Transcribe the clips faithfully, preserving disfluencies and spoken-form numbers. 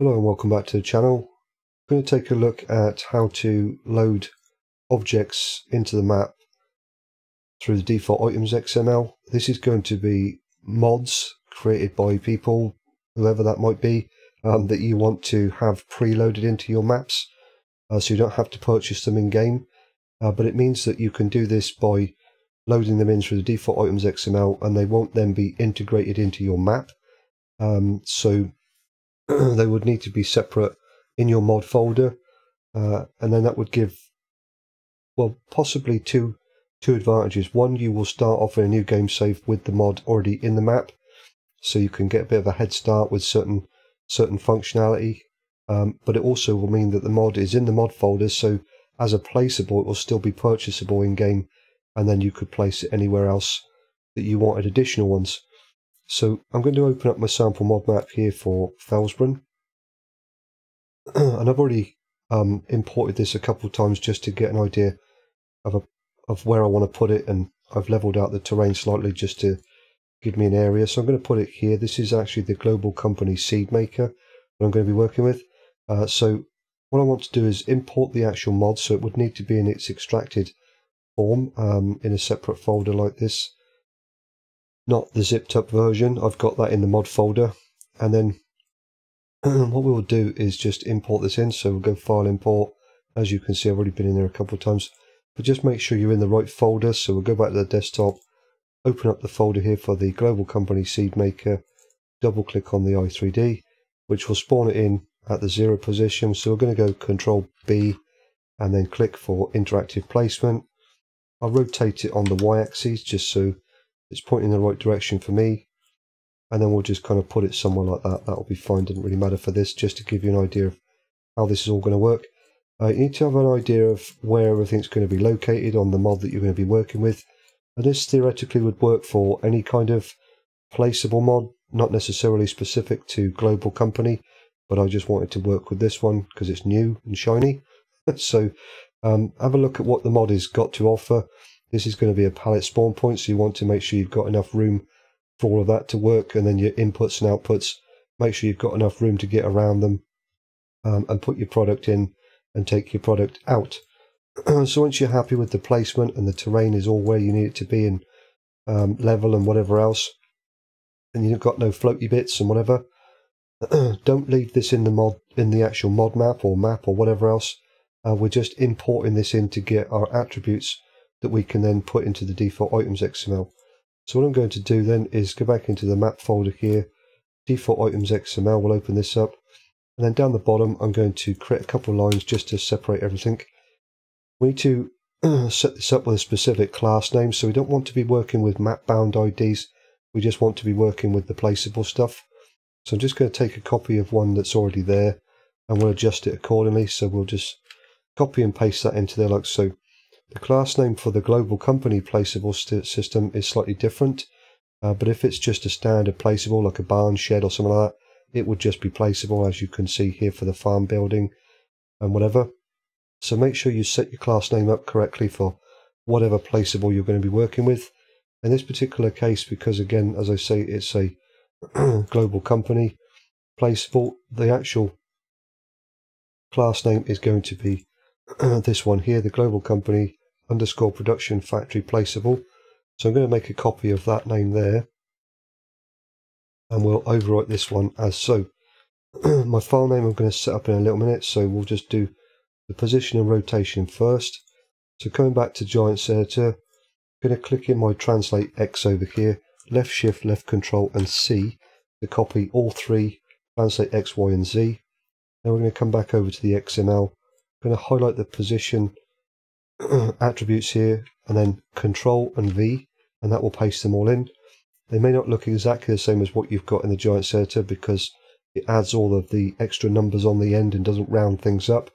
Hello and welcome back to the channel. I'm going to take a look at how to load objects into the map through the default items dot X M L. This is going to be mods created by people, whoever that might be, um, that you want to have preloaded into your maps, uh, so you don't have to purchase them in game. Uh, but it means that you can do this by loading them in through the default items dot X M L, and they won't then be integrated into your map. Um, so they would need to be separate in your mod folder, uh, and then that would give, well, possibly two two advantages. One, you will start off in a new game save with the mod already in the map, so you can get a bit of a head start with certain certain functionality, um, but it also will mean that the mod is in the mod folder, so as a placeable it will still be purchasable in game, and then you could place it anywhere else that you wanted additional ones. So I'm going to open up my sample mod map here for Felsbrun, and I've already um, imported this a couple of times just to get an idea of, a, of where I want to put it, and I've leveled out the terrain slightly just to give me an area. So I'm going to put it here. This is actually the Global Company seed maker that I'm going to be working with. Uh, so what I want to do is import the actual mod, so it would need to be in its extracted form um, in a separate folder like this. Not the zipped up version, I've got that in the mod folder. And then what we'll do is just import this in, so we'll go file import. As you can see, I've already been in there a couple of times, but just make sure you're in the right folder. So we'll go back to the desktop, open up the folder here for the Global Company seed maker, double click on the i three D, which will spawn it in at the zero position. So we're going to go control B and then click for interactive placement. I'll rotate it on the Y axis just so it's pointing in the right direction for me, and then we'll just kind of put it somewhere like that. That'll be fine, doesn't really matter for this, just to give you an idea of how this is all going to work. Uh, you need to have an idea of where everything's going to be located on the mod that you're going to be working with, and this theoretically would work for any kind of placeable mod, not necessarily specific to Global Company, but I just wanted to work with this one because it's new and shiny. So um, have a look at what the mod has got to offer. This is going to be a pallet spawn point, so you want to make sure you've got enough room for all of that to work, and then your inputs and outputs, make sure you've got enough room to get around them, um, and put your product in and take your product out. So once you're happy with the placement and the terrain is all where you need it to be, and um, level and whatever else, and you've got no floaty bits and whatever, don't leave this in the mod, in the actual mod map or map or whatever else. Uh, we're just importing this in to get our attributes that we can then put into the default items dot X M L. So what I'm going to do then is go back into the map folder here, default items dot X M L, we'll open this up, and then down the bottom I'm going to create a couple of lines just to separate everything. We need to set this up with a specific class name, so we don't want to be working with map bound I Ds, we just want to be working with the placeable stuff. So I'm just going to take a copy of one that's already there, and we'll adjust it accordingly. So we'll just copy and paste that into there like so. The class name for the Global Company placeable system is slightly different, uh, but if it's just a standard placeable, like a barn, shed or something like that, it would just be placeable, as you can see here for the farm building and whatever. So make sure you set your class name up correctly for whatever placeable you're going to be working with. In this particular case, because again, as I say, it's a Global Company placeable, the actual class name is going to be this one here, the Global Company underscore production factory placeable. So I'm going to make a copy of that name there, and we'll overwrite this one as so. My file name I'm going to set up in a little minute, so we'll just do the position and rotation first. So coming back to Giants Editor, I'm going to click in my Translate X over here, left shift, left control and C to copy all three, Translate X, Y and Z. Now we're going to come back over to the X M L, going to highlight the position attributes here, and then control and V, and that will paste them all in. They may not look exactly the same as what you've got in the Giants Editor, because it adds all of the extra numbers on the end and doesn't round things up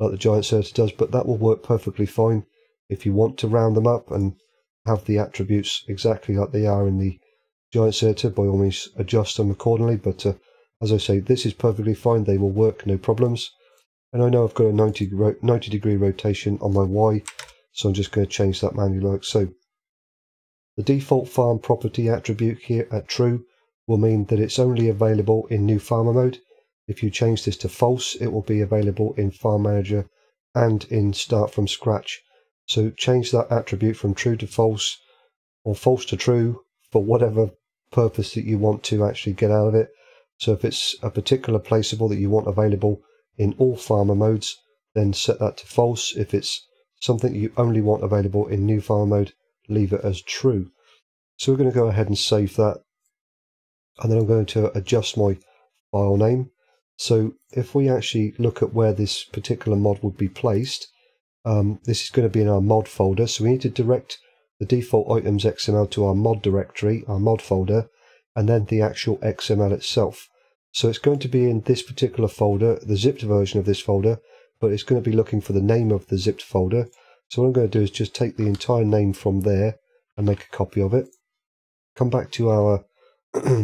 like the Giants Editor does, but that will work perfectly fine if you want to round them up and have the attributes exactly like they are in the Giants Editor. By all means adjust them accordingly, but uh, as I say, this is perfectly fine, they will work, no problems. And I know I've got a ninety, ninety degree rotation on my Y, so I'm just going to change that manually like so. The default farm property attribute here at true will mean that it's only available in new farmer mode. If you change this to false, it will be available in Farm Manager and in Start From Scratch. So change that attribute from true to false or false to true for whatever purpose that you want to actually get out of it. So if it's a particular placeable that you want available in all farmer modes, then set that to false. If it's something you only want available in new farmer mode, leave it as true. So we're going to go ahead and save that. And then I'm going to adjust my file name. So if we actually look at where this particular mod would be placed, um, this is going to be in our mod folder. So we need to direct the default items X M L to our mod directory, our mod folder, and then the actual X M L itself. So it's going to be in this particular folder, the zipped version of this folder, but it's going to be looking for the name of the zipped folder. So what I'm going to do is just take the entire name from there and make a copy of it. Come back to our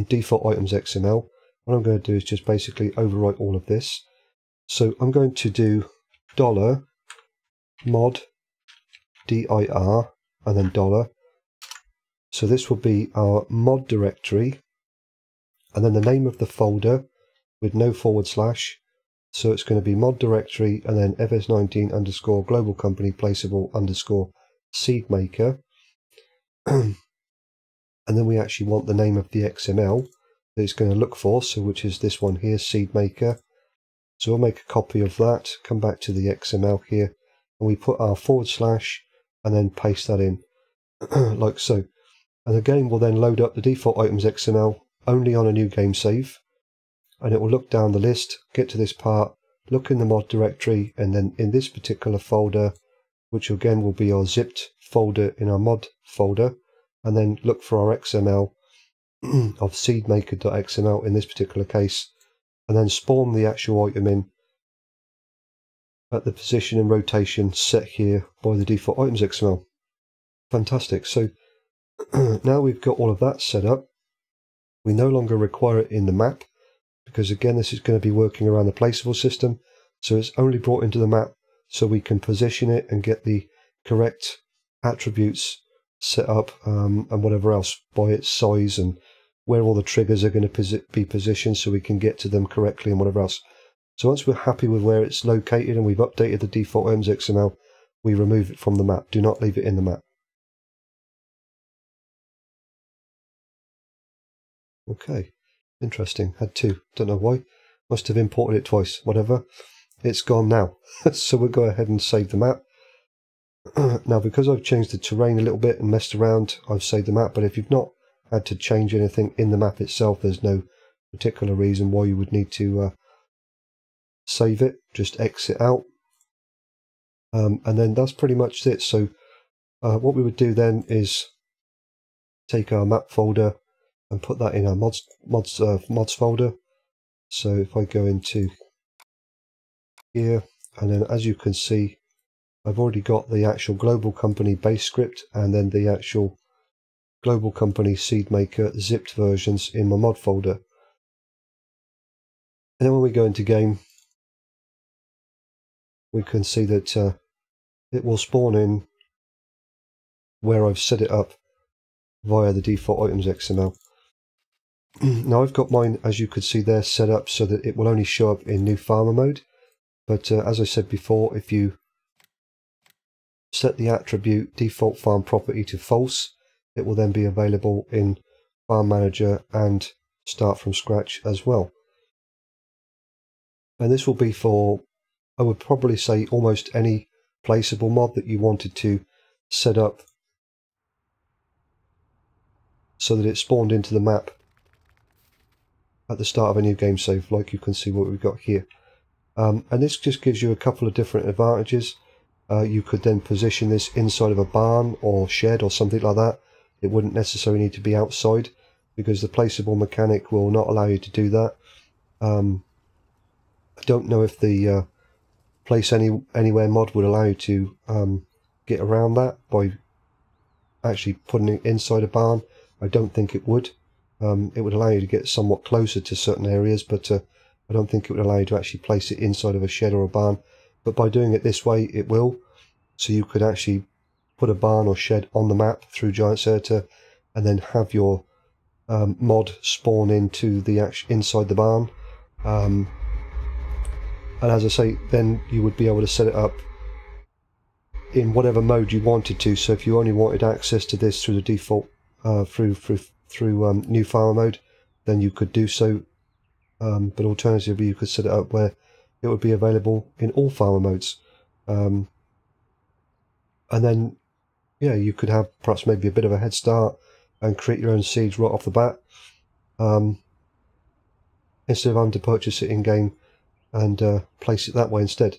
default items X M L. What I'm going to do is just basically overwrite all of this. So I'm going to do dollar mod dir and then dollar. So this will be our mod directory and then the name of the folder with no forward slash. So it's going to be mod directory and then F S nineteen underscore global company placeable underscore seed maker. And then we actually want the name of the X M L that it's going to look for, so which is this one here, seed maker. So we'll make a copy of that, come back to the X M L here, and we put our forward slash and then paste that in like so. And the game will then load up the default items X M L only on a new game save. And it will look down the list, get to this part, look in the mod directory, and then in this particular folder, which again will be our zipped folder in our mod folder, and then look for our X M L of seedmaker.xml in this particular case, and then spawn the actual item in at the position and rotation set here by the default items X M L. Fantastic. So now we've got all of that set up. We no longer require it in the map, because again this is going to be working around the placeable system, so it's only brought into the map so we can position it and get the correct attributes set up um, and whatever else by its size and where all the triggers are going to be positioned so we can get to them correctly and whatever else. So once we're happy with where it's located and we've updated the default items X M L, we remove it from the map. Do not leave it in the map. Okay, interesting. Had two. Don't know why. Must have imported it twice. Whatever. It's gone now. So we'll go ahead and save the map. Now, because I've changed the terrain a little bit and messed around, I've saved the map, but if you've not had to change anything in the map itself, there's no particular reason why you would need to uh, save it. Just exit out. Um, and then that's pretty much it. So uh, what we would do then is take our map folder and put that in our mods, mods, uh, mods folder. So if I go into here, and then as you can see, I've already got the actual global company base script and then the actual global company seedmaker zipped versions in my mod folder. And then when we go into game, we can see that uh, it will spawn in where I've set it up via the default items X M L. Now I've got mine, as you could see there, set up so that it will only show up in new farmer mode. But uh, as I said before, if you set the attribute default farm property to false, it will then be available in Farm Manager and Start From Scratch as well. And this will be for, I would probably say, almost any placeable mod that you wanted to set up so that it spawned into the map at the start of a new game save, like you can see what we've got here. Um, and this just gives you a couple of different advantages. Uh, you could then position this inside of a barn or shed or something like that. It wouldn't necessarily need to be outside because the placeable mechanic will not allow you to do that. Um, I don't know if the uh, Place Any Anywhere mod would allow you to um, get around that by actually putting it inside a barn. I don't think it would. Um, it would allow you to get somewhat closer to certain areas, but uh, I don't think it would allow you to actually place it inside of a shed or a barn. But by doing it this way, it will. So you could actually put a barn or shed on the map through Giants Editor and then have your um, mod spawn into the actual, inside the barn. Um, And as I say, then you would be able to set it up in whatever mode you wanted to. So if you only wanted access to this through the default, uh, through through through um, new file mode, then you could do so. Um, but alternatively, you could set it up where it would be available in all file modes. Um, and then, yeah, you could have perhaps maybe a bit of a head start and create your own seeds right off the bat, um, instead of having to purchase it in game and uh, place it that way instead.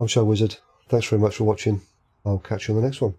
I'm ShyWizard. Thanks very much for watching. I'll catch you on the next one.